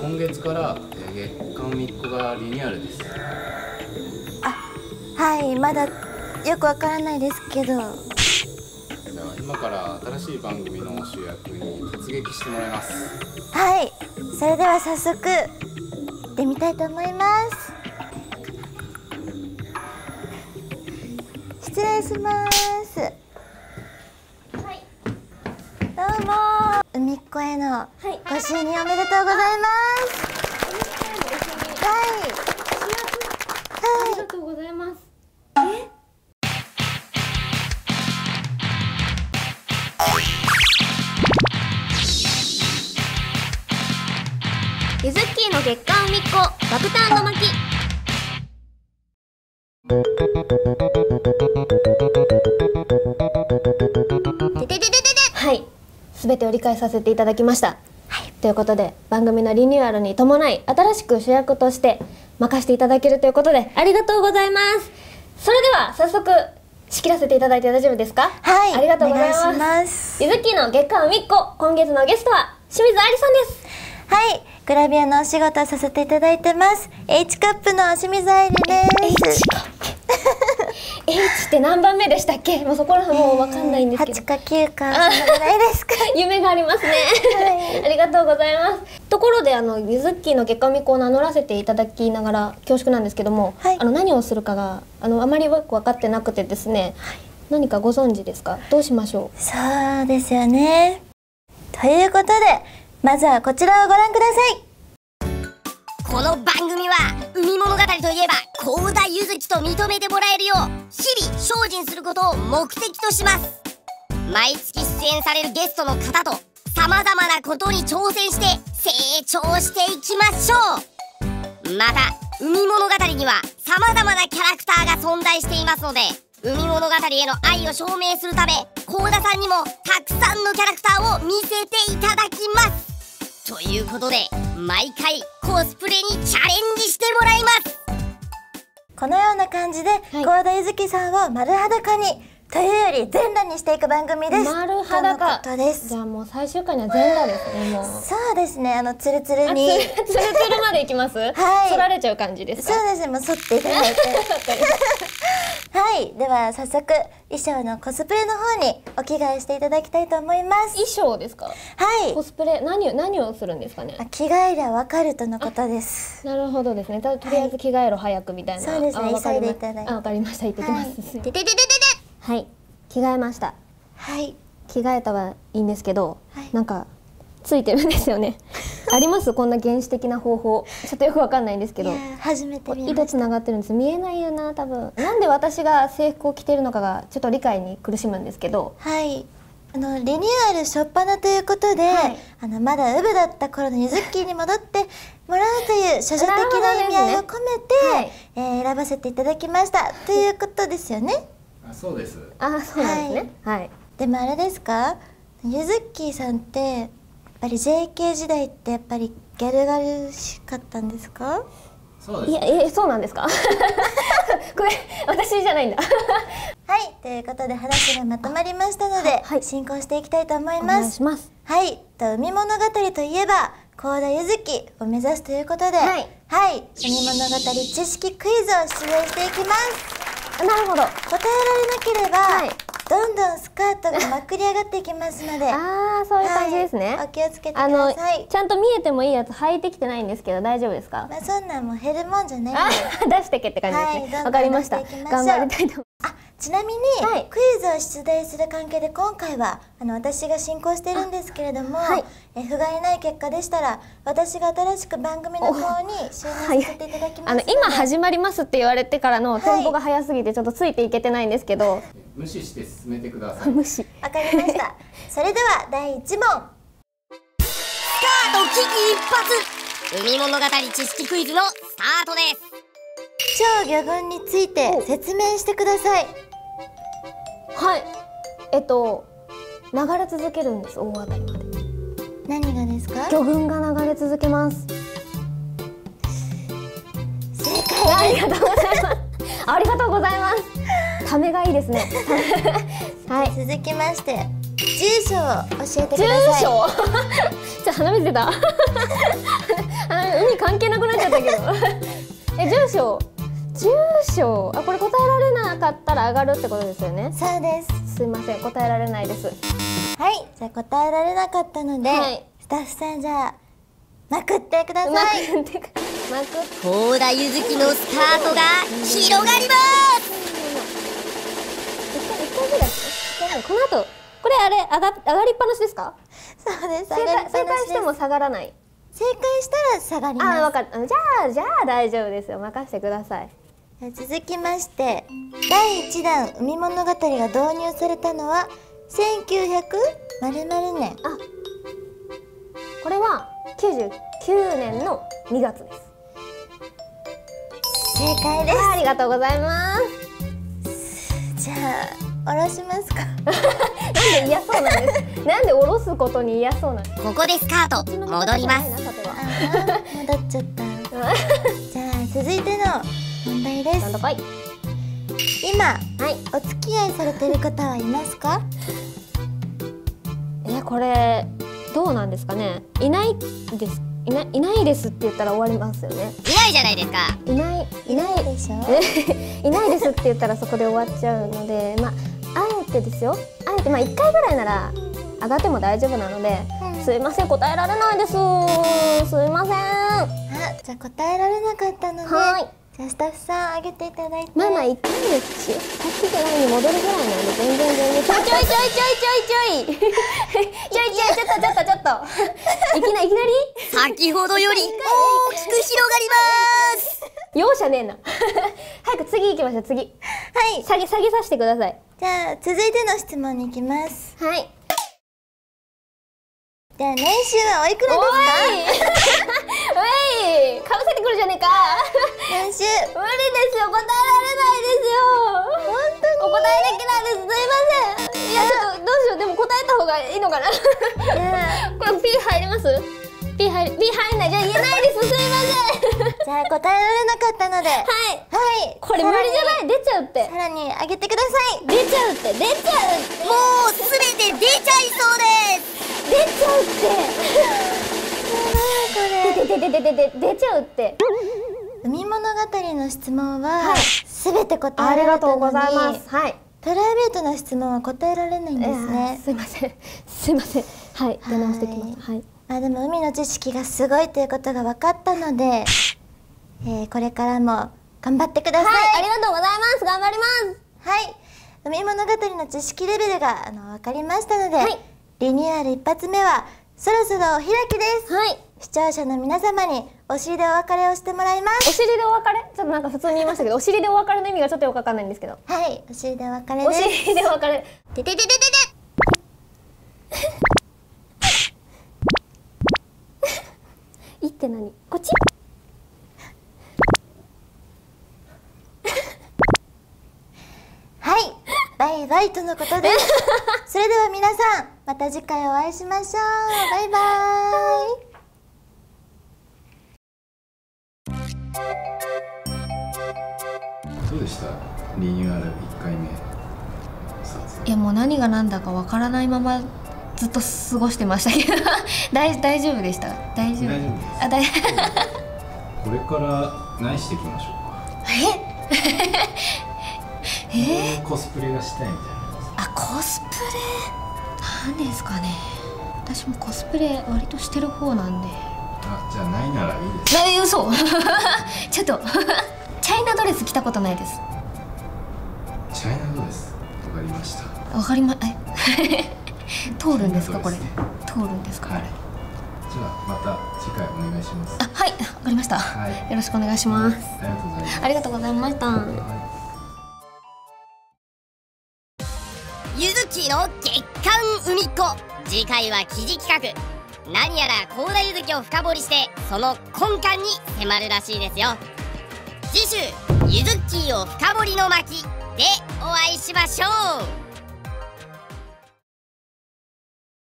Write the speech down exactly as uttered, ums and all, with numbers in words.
今月から月刊みっこがリニューアルです。あ、はい、まだよくわからないですけど、じゃあ今から新しい番組の主役に突撃してもらいます。はい、それでは早速行ってみたいと思います。失礼します。はい、どうも海っ子へのご就任おめでとうございます。はい。ありがとうございます。え？ゆずっきーの月刊海っ子爆誕の巻。全て折り返させていただきました、はい、ということで番組のリニューアルに伴い新しく主役として任せていただけるということでありがとうございます。それでは早速仕切らせていただいて大丈夫ですか？はい、ありがとうございます。お願いします。ゆずっきーの月刊海っ子、今月のゲストは清水ありさんです。はい、グラビアのお仕事をさせていただいてます H カップの清水ありです。 H カップH って何番目でしたっけ？もうそこら辺もう分かんないんですけど、はちかきゅうかそのぐらいですか。夢がありますね、はい、ありがとうございます。ところであのゆずっきーの月刊みっこを名乗らせていただきながら恐縮なんですけども、はい、あの何をするかがあのあまりよく分かってなくてですね、はい、何かご存知ですか？どうしましょう？そうですよね。ということでまずはこちらをご覧ください。この番組は海物語といえば幸田ゆずきと認めてもらえるよう日々精進することを目的とします。毎月出演されるゲストの方と様々なことに挑戦して成長していきましょう。また海物語には様々なキャラクターが存在していますので、海物語への愛を証明するため幸田さんにもたくさんのキャラクターを見せていただきます。ということで毎回コスプレにチャレンジしてもらいます。このような感じで、はい、幸田ゆずきさんを丸裸にというより全裸にしていく番組です。丸裸とのことです。じゃあもう最終回には全裸ですね。もうそうですね、あのツルツルにツルツルまでいきますはい、剃られちゃう感じですか？そうですね、もう剃っていただいてはい、では早速衣装のコスプレの方にお着替えしていただきたいと思います。衣装ですか？はい。コスプレ何何をするんですかね？着替えりゃわかるとのことです。なるほどですね。とりあえず着替えろ早くみたいな。そうですね。急いでいただいて。あ、わかりました。行ってきます。ででででで。はい。着替えました。はい。着替えたはいいんですけど、なんかついてるんですよね。ありますこんな原始的な方法、ちょっとよくわかんないんですけど、初めて見ました。糸つながってるんです。見えないよな多分。なんで私が制服を着ているのかがちょっと理解に苦しむんですけど、はい、あのリニューアル初っ端ということで、はい、あのまだウブだった頃のゆずっきーに戻ってもらうという処女的な意味合いを込めて、ね、はい、えー、選ばせていただきましたということですよね。あ、そうです。あ、そうなんですね。はい、はい、でもあれですか、ゆずっきーさんってやっぱり ジェーケー 時代ってやっぱりギャルガルしかったんですか？そうです。いや、え、そうなんですか？これ私じゃないんだはい、ということで話がまとまりましたので、はい、進行していきたいと思います。お願いします。はい、と海物語といえば幸田ゆずきを目指すということで、はい、はい、海物語知識クイズを出題していきます。なるほど。答えられなければ、はい、どんどんスカートがまくり上がっていきますのでああ、そういう感じですね、はい、お気をつけてください。ちゃんと見えてもいいやつ履いてきてないんですけど大丈夫ですか？まあそんなんもう減るもんじゃないので出してけって感じですね。わかりました。頑張りたいと思います。あ、ちなみに、はい、クイズを出題する関係で今回はあの私が進行しているんですけれども、はい、え不甲斐ない結果でしたら私が新しく番組の方に就任させていただきますので、はい、あの今始まりますって言われてからのテンポが早すぎてちょっとついていけてないんですけど、はい、無視して進めてください。無視。わかりましたそれではだいいち問スカート危機一髪海物語知識クイズのスタートです。超魚群について説明してください。はい、えっと流れ続けるんです。大当たりまで。何がですか？魚群が流れ続けます。正解。ありがとうございますありがとうございます。ためがいいですねはい、続きまして住所を教えてください。住所じゃあ鼻水出た関係なくなっちゃったけどえ、住所住所あ、これ答えられなかったら上がるってことですよね。そうです。すいません、答えられないです。はい、じゃあ答えられなかったので、はい、スタッフさんじゃあまくってください。まくってくまく高田柚月のスタートが広がります。いっかいぐらいこの後、これあれ上が、上がりっぱなしですか？そうです。正解、正解しても下がらない。正解したら下がります。あ、わかった。じゃあ、じゃあ大丈夫ですよ。任せてください。続きまして、だいいちだん海物語が導入されたのはせんきゅうひゃくねん。あ、これはきゅうじゅうきゅうねんのにがつです。正解です。ありがとうございます。じゃあ、下ろしますか？なんで嫌そうなんです。なんで下ろすことに嫌そうなんです。ここでスカート戻ります。戻っちゃった。じゃあ続いての。問題です。今、はい、お付き合いされてる方はいますか？え、これどうなんですかね。いないですいないいないですって言ったら終わりますよね。いないじゃないですか。いないいないでしょいないですって言ったらそこで終わっちゃうので、まああえてですよ。あえてまあいっかいぐらいなら上がっても大丈夫なので、うん、すいません、答えられないです。すいません。あ、じゃあ答えられなかったので。はい、じゃあスタッフさんあげていただいて。まあまあいっかいですし、さっきぐらいに戻るぐらいなんで全然全然。ちょいちょいちょいちょいちょいちょいちょいちょいちょっとちょっとちょっといきなりいきなり先ほどより大きく広がります容赦ねえな早く次行きましょう。次、はい、下げ下げさせてください。じゃあ続いての質問に行きます。はい、じゃあ年収はおいくらですか？おい、かぶせてくるじゃねえか。年収無理ですよ、答えられないですよ。本当にお答えできないです、すいません。いや、ちょっとどうしよう、でも答えた方がいいのかなこれ P 入ります？ P 入る、 P 入んない、じゃあ言えないです、すいませんじゃあ答えられなかったので、はいはい、これ無理じゃない、出ちゃうって。さらにあげてください。出ちゃうって、出ちゃうって、もうすべて出ちゃいそうです。出ちゃうって。やばい、これ。出て出て出て出ちゃうって。海物語の質問はすべて答えられたのに、ありがとうございます。はい。プライベートの質問は答えられないんですね。すいません、すいません。はい。出直してきます。はい。まあでも海の知識がすごいということが分かったので、えー、これからも頑張ってください。はい。ありがとうございます。頑張ります。はい。海物語の知識レベルがあの分かりましたので。はい。リニューアル一発目はそろそろお開きです。はい。視聴者の皆様にお尻でお別れをしてもらいます。お尻でお別れ？ちょっとなんか普通に言いましたけど、お尻でお別れの意味がちょっとよくわかんないんですけど。はい。お尻でお別れです。お尻でお別れ。でででででで。いって何？こっち？はい。バイバイとのことです。それでは皆さん。また次回お会いしましょう。バイバーイ。どうでした？リニューアルいっかいめ。いや、もう何が何だかわからないままずっと過ごしてましたけど大、大丈夫でした。大丈夫。大丈夫です。あ、大丈夫。これから何していきましょうか。え？え？コスプレがしたいみたいな。あ、コスプレ。なんですかね。私もコスプレ割としてる方なんで。あ、じゃあないならいいです。え、嘘。ちょっとチャイナドレス着たことないです。チャイナドレス。わかりました。わかりま、え通るんですか、これ。通るんですか。はい。じゃあまた次回お願いします。あ、はい、わかりました。はい、よろしくお願いします。ありがとうございました。柚月の月刊海っ子、次回は記事企画。何やら高田柚月を深掘りして、その根幹に迫るらしいですよ。次週「柚月を深掘りの巻」でお会いしましょう。